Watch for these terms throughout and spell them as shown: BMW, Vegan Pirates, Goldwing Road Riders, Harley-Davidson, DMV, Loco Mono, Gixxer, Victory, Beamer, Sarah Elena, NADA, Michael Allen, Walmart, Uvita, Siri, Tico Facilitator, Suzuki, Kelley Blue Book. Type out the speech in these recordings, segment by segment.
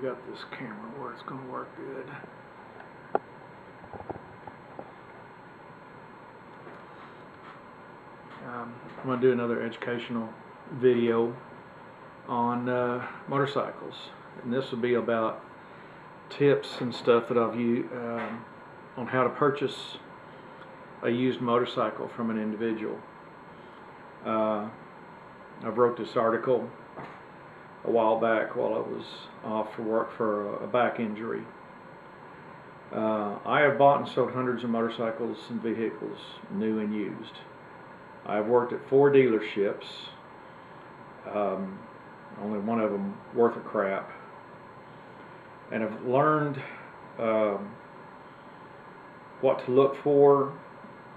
we got this camera where it's going to work good. I'm going to do another educational video on motorcycles, and this will be about tips and stuff that I've used on how to purchase a used motorcycle from an individual. I wrote this article a while back while I was off for work for a back injury. I have bought and sold hundreds of motorcycles and vehicles, new and used. I have worked at 4 dealerships, only one of them worth a crap, and have learned what to look for,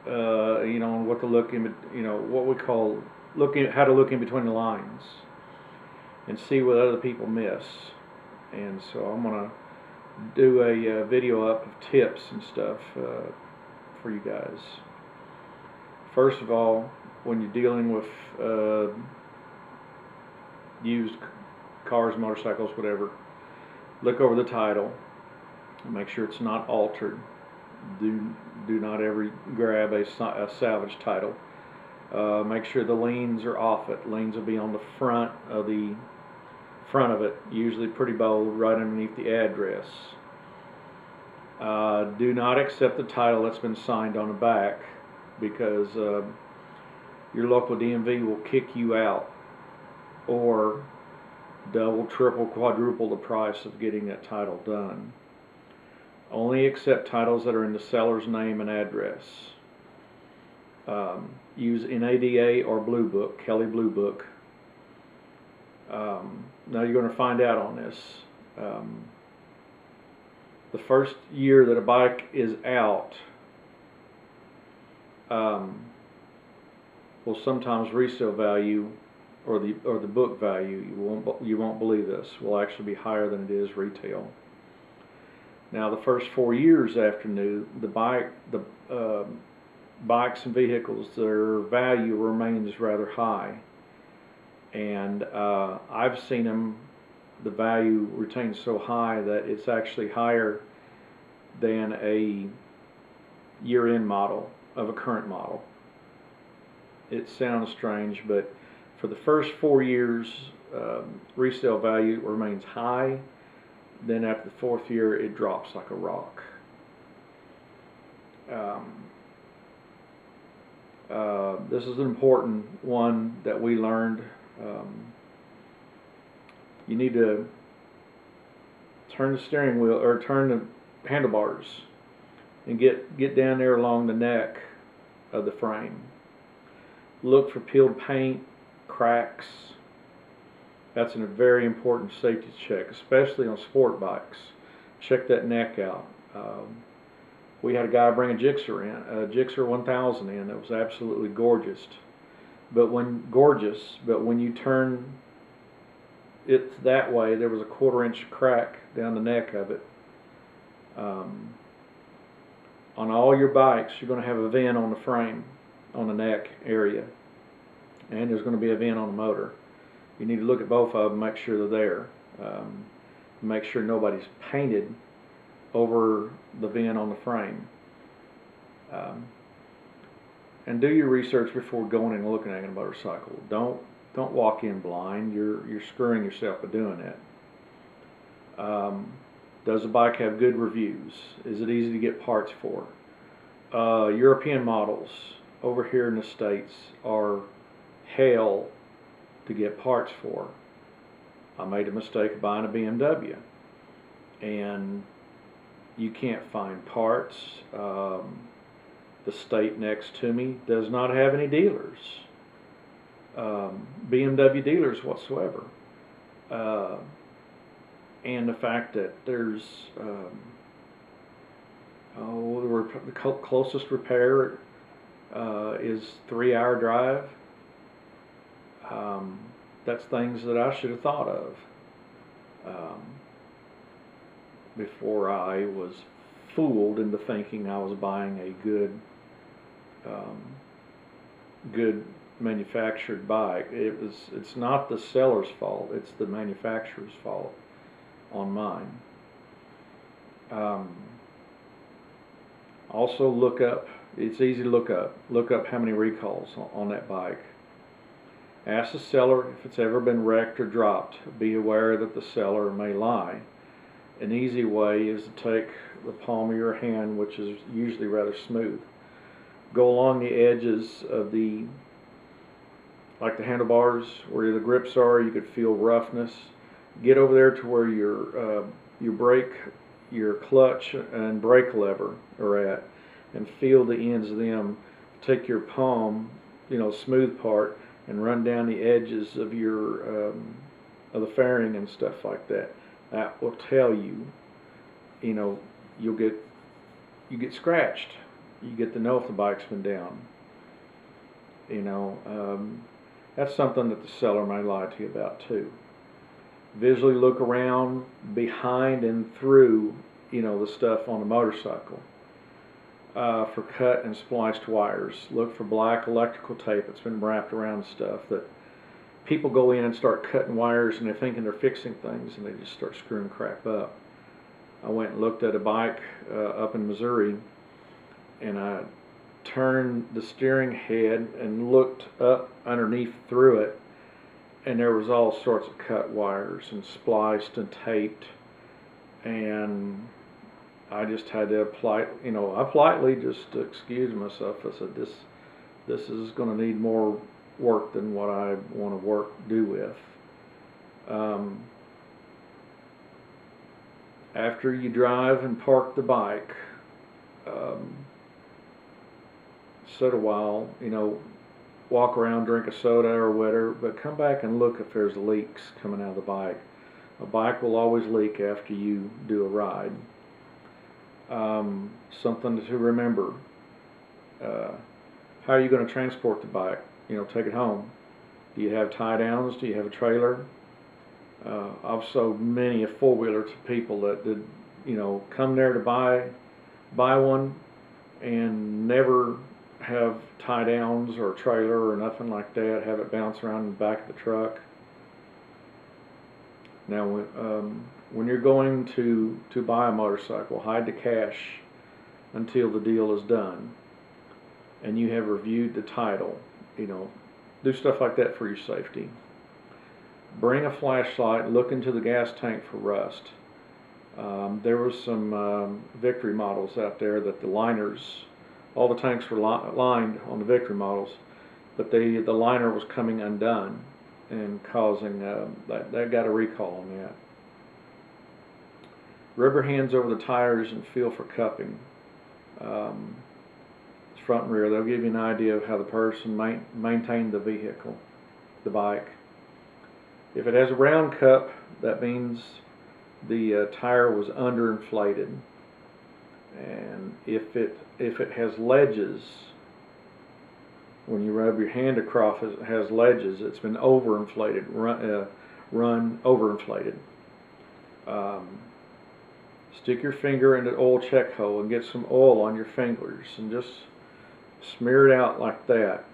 you know, and what to look in, you know, what we call looking at how to look in between the lines and see what other people miss. And so I'm going to do a video up of tips and stuff for you guys. First of all, when you're dealing with used cars, motorcycles, whatever, look over the title and make sure it's not altered. Do not ever grab a salvage title. Make sure the liens are off it. Liens will be on the front of it, usually pretty bold, right underneath the address. Do not accept the title that's been signed on the back, because your local DMV will kick you out or double, triple, quadruple the price of getting that title done. Only accept titles that are in the seller's name and address. Use NADA or Blue Book, Kelley Blue Book. Now you're going to find out on this. The first year that a bike is out will sometimes resale value or the book value, you won't believe this, will actually be higher than it is retail. Now the first 4 years after new, the bikes and vehicles, their value remains rather high, and I've seen them, the value retains so high that it's actually higher than a year-end model of a current model. It sounds strange, but for the first 4 years, resale value remains high. Then after the 4th year, it drops like a rock. This is an important one that we learned. You need to turn the steering wheel, or turn the handlebars, and get down there along the neck of the frame. Look for peeled paint, cracks. That's a very important safety check, especially on sport bikes. Check that neck out. We had a guy bring a Gixxer in, a Gixxer 1000 in. That was absolutely gorgeous. But when you turn it that way, there was a 1/4-inch crack down the neck of it. On all your bikes, you're going to have a vent on the frame, on the neck area, and there's going to be a vent on the motor. You need to look at both of them, make sure they're there. Make sure nobody's painted over the vent on the frame. And do your research before going and looking at a motorcycle. Don't walk in blind. You're screwing yourself by doing that. Does the bike have good reviews? Is it easy to get parts for? European models over here in the States are hell to get parts for. I made a mistake of buying a BMW, and you can't find parts. The state next to me does not have any dealers, BMW dealers whatsoever. And the fact that there's the closest repair is 3-hour drive. That's things that I should have thought of before I was fooled into thinking I was buying a good, good manufactured bike. It's not the seller's fault; it's the manufacturer's fault. on mine. Also look up, it's easy to look up how many recalls on that bike. Ask the seller if it's ever been wrecked or dropped. Be aware that the seller may lie. An easy way is to take the palm of your hand, which is usually rather smooth. Go along the edges of the, like the handlebars where the grips are, you could feel roughness. Get over there to where your brake, your clutch and brake lever are at, and feel the ends of them. Take your palm, you know, smooth part, and run down the edges of your of the fairing and stuff like that. That will tell you, you know, you get scratched. You get to know if the bike's been down. You know, that's something that the seller may lie to you about too. Visually look around, behind and through, you know, the stuff on the motorcycle. For cut and spliced wires. Look for black electrical tape that's been wrapped around stuff that people go in and start cutting wires and they're thinking they're fixing things and they just start screwing crap up. I went and looked at a bike up in Missouri, and I turned the steering head and looked up underneath through it, and there was all sorts of cut wires and spliced and taped, and I just had to apply, you know, I politely just excused myself. I said, this is going to need more work than what I want to do with. After you drive and park the bike, sit a while, you know, walk around, drink a soda or whatever, but come back and look if there's leaks coming out of the bike. A bike will always leak after you do a ride. Something to remember. How are you going to transport the bike? You know, take it home. Do you have tie downs? Do you have a trailer? I've sold many a four wheeler to people that did, you know, come there to buy one and never have tie downs or a trailer or nothing like that. Have it bounce around in the back of the truck. Now, when you're going to buy a motorcycle, hide the cash until the deal is done and you have reviewed the title. You know, do stuff like that for your safety. Bring a flashlight, look into the gas tank for rust. There was some Victory models out there that the liners, all the tanks were lined on the Victory models, but the liner was coming undone and causing, that got a recall on that. Rub your hands over the tires and feel for cupping, front and rear. They'll give you an idea of how the person maintained the vehicle, the bike. If it has a round cup, that means the tire was underinflated, and if it has ledges, when you rub your hand across it, it has ledges. It's been overinflated, run overinflated. Stick your finger in an oil check hole and get some oil on your fingers and just smear it out like that.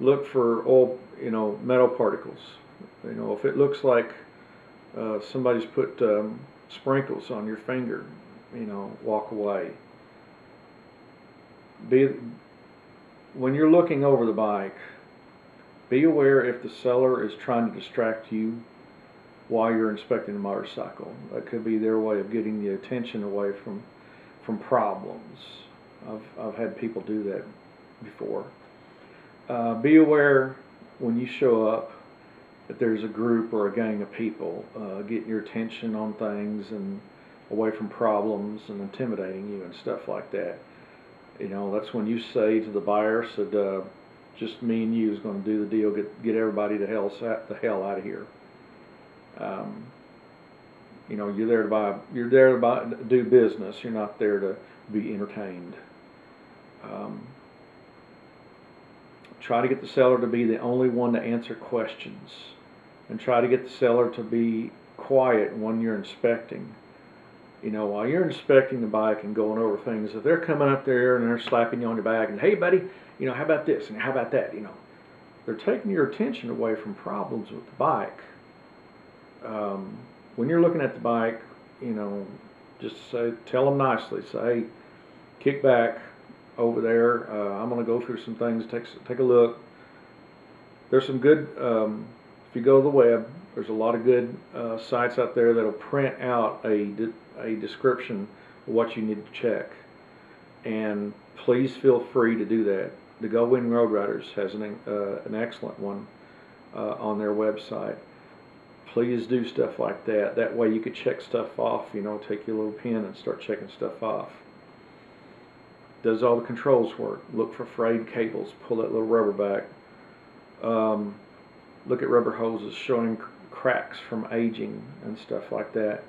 Look for oil, you know, metal particles. You know, if it looks like somebody's put sprinkles on your finger, you know, walk away. When you're looking over the bike, be aware if the seller is trying to distract you while you're inspecting the motorcycle. That could be their way of getting the attention away from problems. I've had people do that before. Be aware when you show up that there's a group or a gang of people getting your attention on things and away from problems and intimidating you and stuff like that. You know, that's when you say to the buyer, said, just me and you is going to do the deal, get everybody the hell out of here. You know, you're there to do business. You're not there to be entertained. Try to get the seller to be the only one to answer questions, and try to get the seller to be quiet when you're inspecting. You know, while you're inspecting the bike and going over things, if they're coming up there and they're slapping you on your back and, hey buddy, you know, how about this and how about that, you know, they're taking your attention away from problems with the bike. when you're looking at the bike, you know, just say, tell them nicely, say, hey, kick back over there, I'm going to go through some things, take a look. There's some good, if you go to the web, there's a lot of good sites out there that'll print out a description of what you need to check. And please feel free to do that. The Goldwing Road Riders has an excellent one on their website. Please do stuff like that. That way you could check stuff off, you know, take your little pen and start checking stuff off. Does all the controls work? Look for frayed cables. Pull that little rubber back. Look at rubber hoses showing cracks from aging and stuff like that.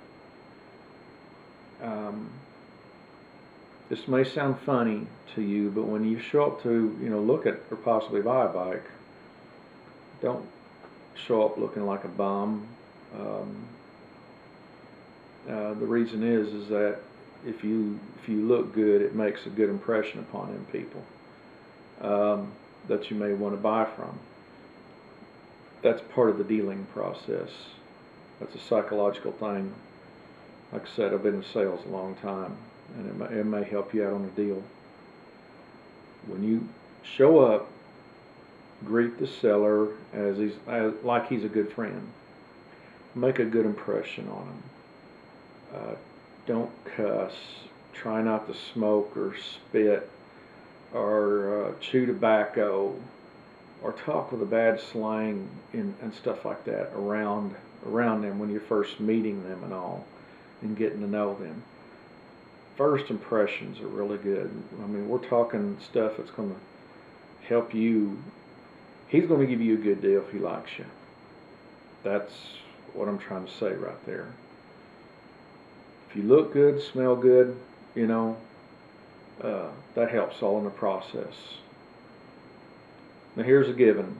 This may sound funny to you, but when you show up to, you know, look at or possibly buy a bike, don't show up looking like a bum. The reason is that if you look good, it makes a good impression upon them people that you may want to buy from. That's part of the dealing process. That's a psychological thing. Like I said, I've been in sales a long time, and it may help you out on a deal. When you show up, greet the seller like he's a good friend. Make a good impression on him. Don't cuss. Try not to smoke or spit or chew tobacco or talk with a bad slang and stuff like that around them when you're first meeting them and all and getting to know them. First impressions are really good. I mean, we're talking stuff that's going to help you. He's going to give you a good deal if he likes you. That's what I'm trying to say right there. If you look good, smell good, you know, that helps all in the process. Now here's a given.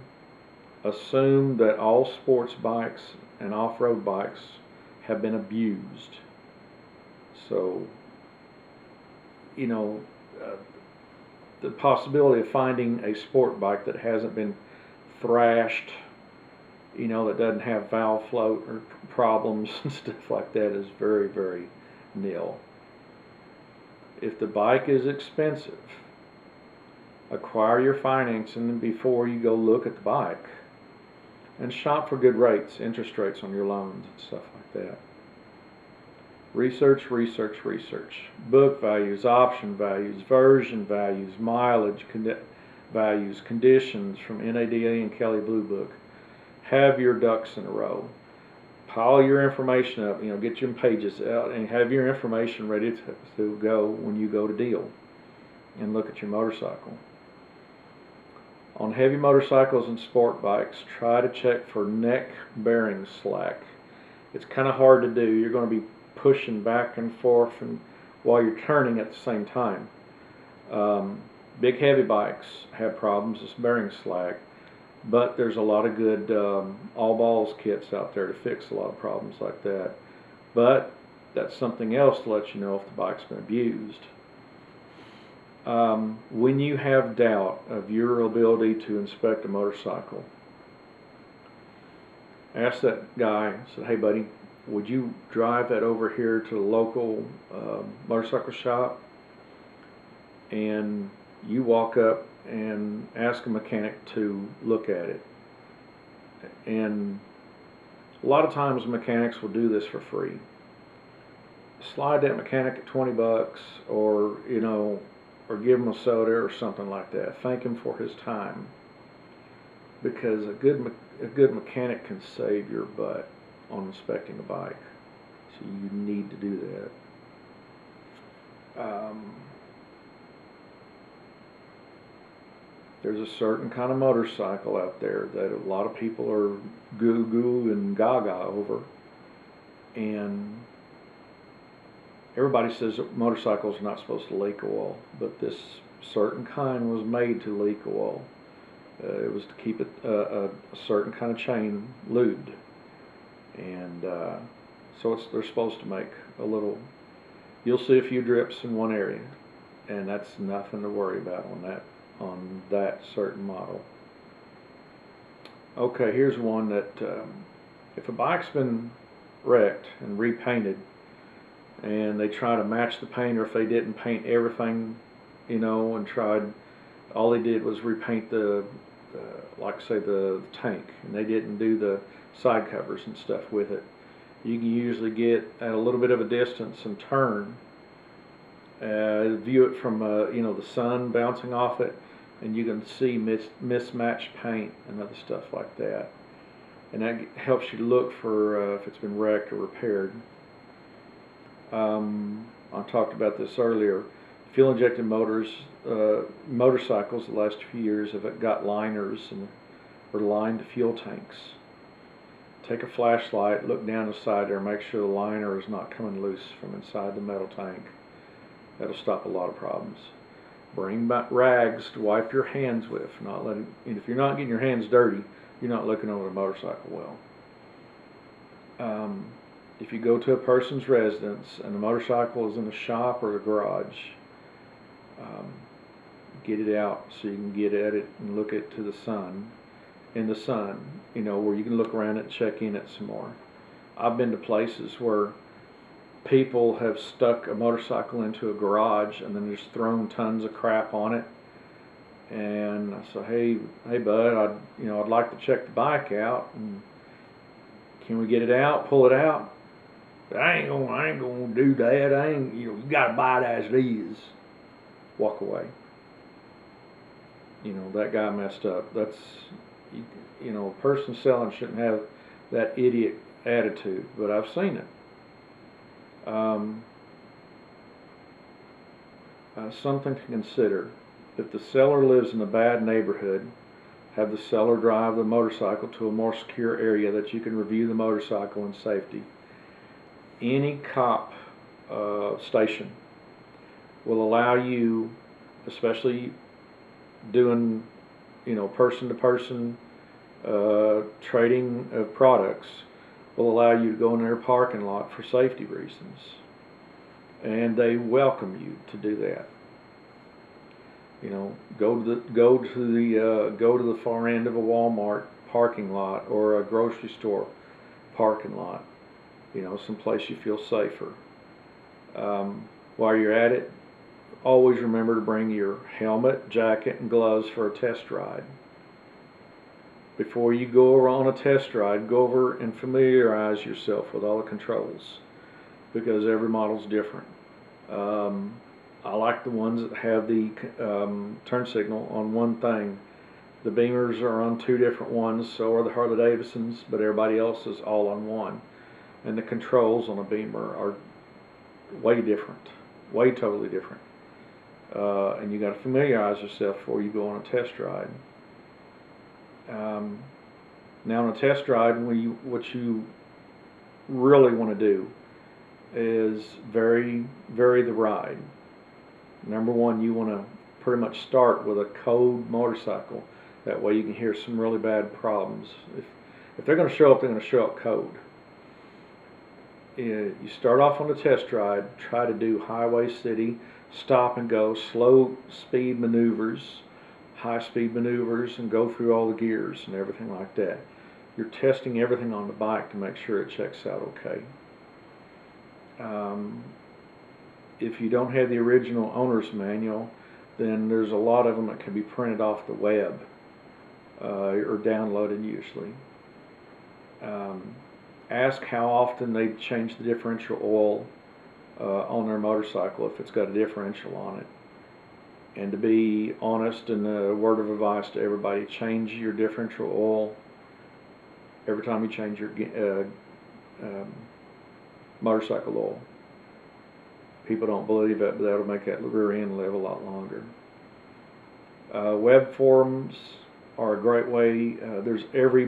Assume that all sports bikes and off-road bikes have been abused. So, you know, the possibility of finding a sport bike that hasn't been thrashed, you know, that doesn't have valve float or problems and stuff like that is very, very nil. If the bike is expensive, acquire your financing before you go look at the bike, and shop for good rates, interest rates on your loans and stuff like that. Research, research, research. Book values, option values, version values, mileage values, conditions from NADA and Kelley Blue Book. Have your ducks in a row. Pile your information up, you know, get your pages out and have your information ready to go when you go to deal and look at your motorcycle. On heavy motorcycles and sport bikes, try to check for neck bearing slack. It's kind of hard to do. You're going to be pushing back and forth and while you're turning at the same time. Big heavy bikes have problems with bearing slack, but there's a lot of good all balls kits out there to fix a lot of problems like that. But that's something else to let you know if the bike's been abused. When you have doubt of your ability to inspect a motorcycle, ask that guy, say, hey buddy, would you drive that over here to the local motorcycle shop? And you walk up and ask a mechanic to look at it. And a lot of times mechanics will do this for free. Slide that mechanic at 20 bucks or, you know, or give him a soda or something like that. Thank him for his time. Because a good mechanic can save your butt on inspecting a bike, so you need to do that. There's a certain kind of motorcycle out there that a lot of people are goo-goo and gaga over, and everybody says that motorcycles are not supposed to leak oil, but this certain kind was made to leak oil. It was to keep it a certain kind of chain lubed. And so they're supposed to make a little, you'll see a few drips in one area, and that's nothing to worry about on that certain model. Okay, here's one that if a bike's been wrecked and repainted, and they try to match the paint, or if they didn't paint everything, you know, and tried, all they did was repaint the tank, and they didn't do the side covers and stuff with it. You can usually get at a little bit of a distance and turn, view it from you know, the sun bouncing off it, and you can see mismatched paint and other stuff like that, and that helps you look for if it's been wrecked or repaired. I talked about this earlier. Fuel injected motorcycles the last few years have got liners or lined fuel tanks. Take a flashlight, look down the side there, make sure the liner is not coming loose from inside the metal tank. That'll stop a lot of problems. Bring back rags to wipe your hands with. Not letting, and if you're not getting your hands dirty, you're not looking over the motorcycle well. If you go to a person's residence and the motorcycle is in the shop or the garage, get it out so you can get at it and look it to the sun. In the sun, you know, where you can look around it and check in it some more. I've been to places where people have stuck a motorcycle into a garage and then just thrown tons of crap on it. And I said, hey bud, I'd like to check the bike out. And can we get it out? Pull it out? I ain't gonna do that. You gotta buy it as it is. Walk away. You know, that guy messed up. That's, you know, a person selling shouldn't have that idiot attitude, but I've seen it. Something to consider: if the seller lives in a bad neighborhood, have the seller drive the motorcycle to a more secure area that you can review the motorcycle in safety. Any cop station will allow you, especially doing, you know, person-to-person trading of products, will allow you to go in their parking lot for safety reasons, and they welcome you to do that. You know, go to the far end of a Walmart parking lot or a grocery store parking lot. You know, someplace you feel safer. While you're at it, always remember to bring your helmet, jacket, and gloves for a test ride. Before you go on a test ride, go over and familiarize yourself with all the controls, because every model's different. I like the ones that have the turn signal on one thing. The Beamers are on two different ones, so are the Harley-Davidsons, but everybody else is all on one. And the controls on a Beamer are way different, way totally different. And you got to familiarize yourself before you go on a test ride. Now, on a test ride, what you really want to do is vary the ride. Number one, you want to pretty much start with a cold motorcycle. That way you can hear some really bad problems. If they're going to show up, they're going to show up cold. You start off on a test ride, try to do highway, city, stop and go, slow speed maneuvers, high speed maneuvers, and go through all the gears and everything like that. You're testing everything on the bike to make sure it checks out okay. If you don't have the original owner's manual, then there's a lot of them that can be printed off the web or downloaded usually. Ask how often they change the differential oil on their motorcycle if it's got a differential on it. And to be honest, and a word of advice to everybody, change your differential oil every time you change your motorcycle oil. People don't believe it, but that'll make that rear end live a lot longer. Web forums are a great way. There's every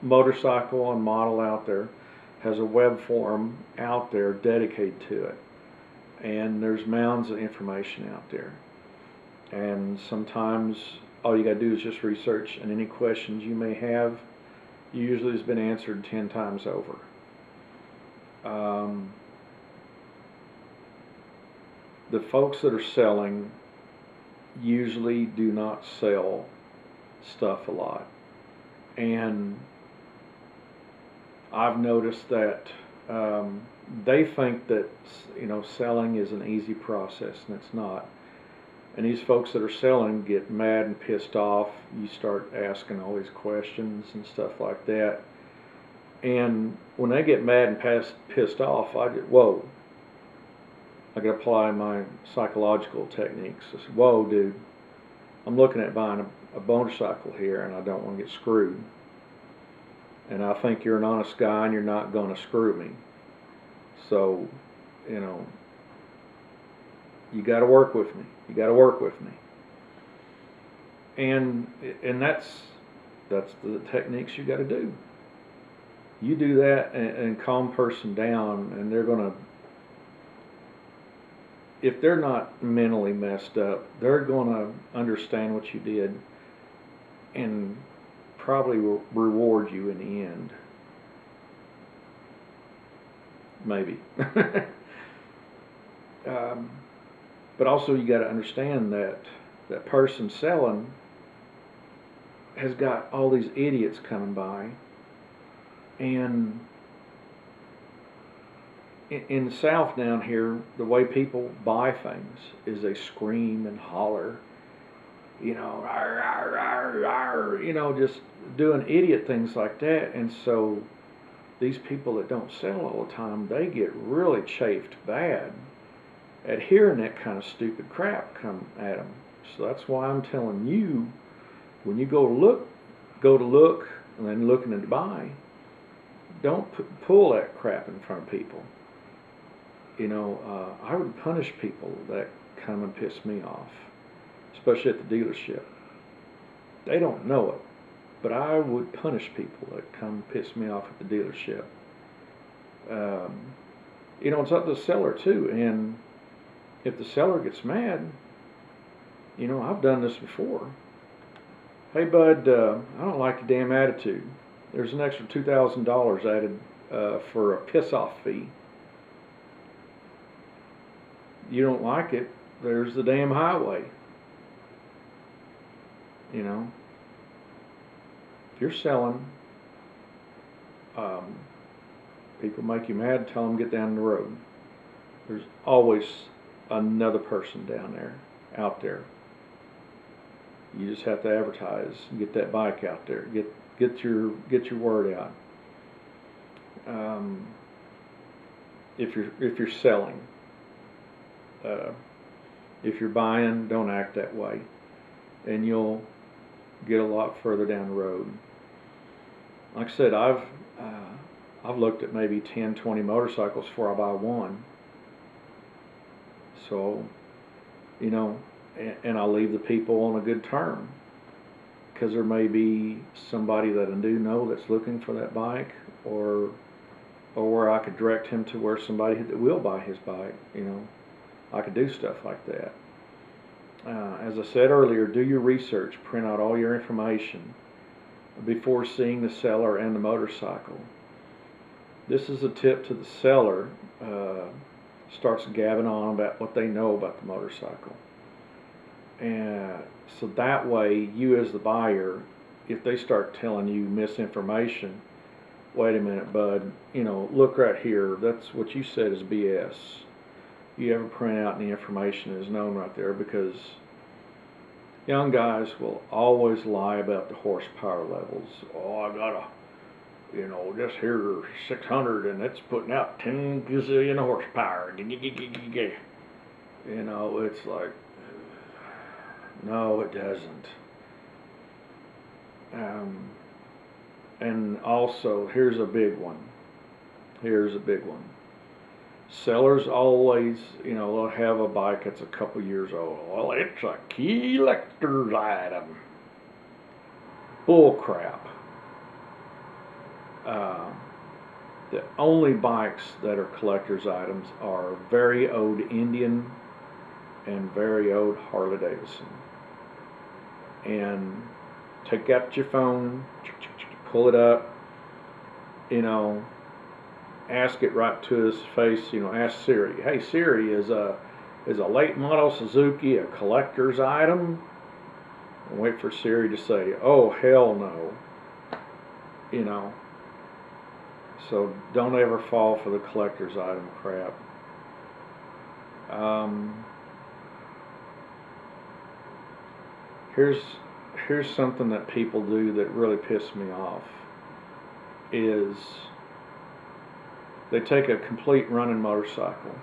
motorcycle and model out there has a web forum out there dedicated to it. And there's mounds of information out there. And sometimes all you got to do is just research, and any questions you may have usually has been answered 10 times over. The folks that are selling usually do not sell stuff a lot, and I've noticed that they think that, you know, selling is an easy process, and it's not. And these folks that are selling get mad and pissed off. You start asking all these questions and stuff like that. And when they get mad and pissed off, I get, whoa. I can apply my psychological techniques. I said, whoa, dude, I'm looking at buying a motorcycle here, and I don't want to get screwed. And I think you're an honest guy, and you're not going to screw me. So, you know, you got to work with me. You got to work with me. And that's the techniques you got to do. You do that and calm person down, and they're going to, if they're not mentally messed up, they're going to understand what you did and probably will reward you in the end. Maybe. But also you got to understand that that person selling has got all these idiots coming by, and in the South down here, the way people buy things is they scream and holler, you know, ar, ar, ar, ar, you know, just doing idiot things like that. And so these people that don't sell all the time, they get really chafed bad at hearing that kind of stupid crap come at them. So that's why I'm telling you, when you go to look and then looking to buy, don't pull that crap in front of people. You know, I would punish people that come and piss me off, especially at the dealership. They don't know it, but I would punish people that come piss me off at the dealership. You know, it's up to the seller too, and if the seller gets mad, you know, I've done this before. Hey, bud, I don't like your damn attitude. There's an extra $2,000 added for a piss-off fee. You don't like it, there's the damn highway. You know, if you're selling, people make you mad, tell them get down the road. There's always another person down there, out there. You just have to advertise and get that bike out there. Get your word out. If you're selling, if you're buying, don't act that way, and you'll get a lot further down the road. Like I said, I've looked at maybe 10, 20 motorcycles before I buy one. So, you know, and I leave the people on a good term, because there may be somebody that I do know that's looking for that bike, or I could direct him to where somebody that will buy his bike. You know, I could do stuff like that. As I said earlier, do your research, print out all your information before seeing the seller and the motorcycle. This is a tip to the seller. Starts gabbing on about what they know about the motorcycle. And so that way, you as the buyer, if they start telling you misinformation, wait a minute, bud, you know, look right here, that's what you said is BS. You ever print out any information that is known right there, because young guys will always lie about the horsepower levels. Oh, I got a, you know, this here 600 and it's putting out 10 gazillion horsepower. You know, it's like, no, it doesn't. And also, here's a big one. Here's a big one. Sellers always, you know, they'll have a bike that's a couple years old. Well, it's a collector's item. Bull crap. The only bikes that are collector's items are very old Indian and very old Harley-Davidson. And take out your phone, pull it up, you know, ask it right to his face, you know, ask Siri, hey Siri, is a late model Suzuki a collector's item? And wait for Siri to say, oh hell no. You know, So don't ever fall for the collector's item crap. Here's something that people do that really pissed me off, is they take a complete running motorcycle,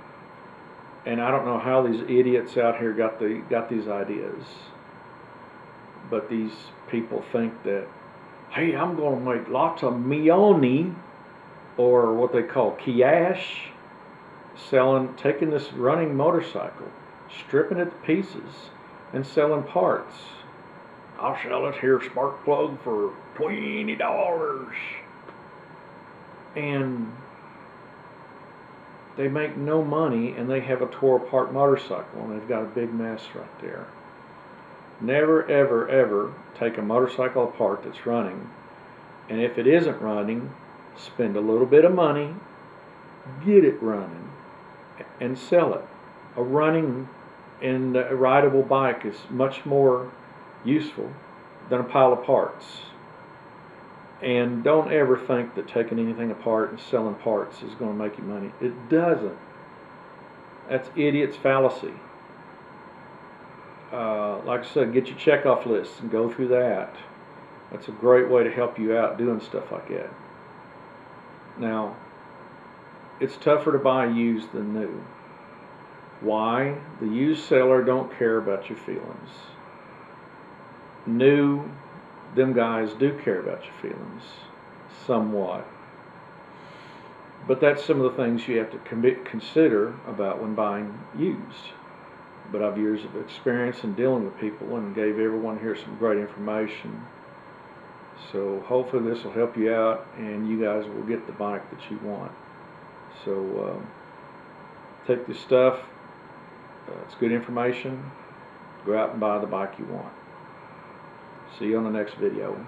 and I don't know how these idiots out here got these ideas, but these people think that, hey, I'm going to make lots of Mioni, or what they call Kiash, taking this running motorcycle, stripping it to pieces, and selling parts. I'll sell it here spark plug for $20. And they make no money, and they have a tore apart motorcycle, and they've got a big mess right there. Never, ever, ever take a motorcycle apart that's running, and if it isn't running, spend a little bit of money, get it running, and sell it. A running and a rideable bike is much more useful than a pile of parts. And don't ever think that taking anything apart and selling parts is going to make you money. It doesn't. That's idiot's fallacy. Like I said, get your checkoff lists and go through that. That's a great way to help you out doing stuff like that. Now, it's tougher to buy used than new. Why? The used seller don't care about your feelings. New, them guys do care about your feelings somewhat. But that's some of the things you have to consider about when buying used. But I've years of experience in dealing with people and gave everyone here some great information. So hopefully this will help you out and you guys will get the bike that you want. So take this stuff, it's good information, go out and buy the bike you want. See you on the next video.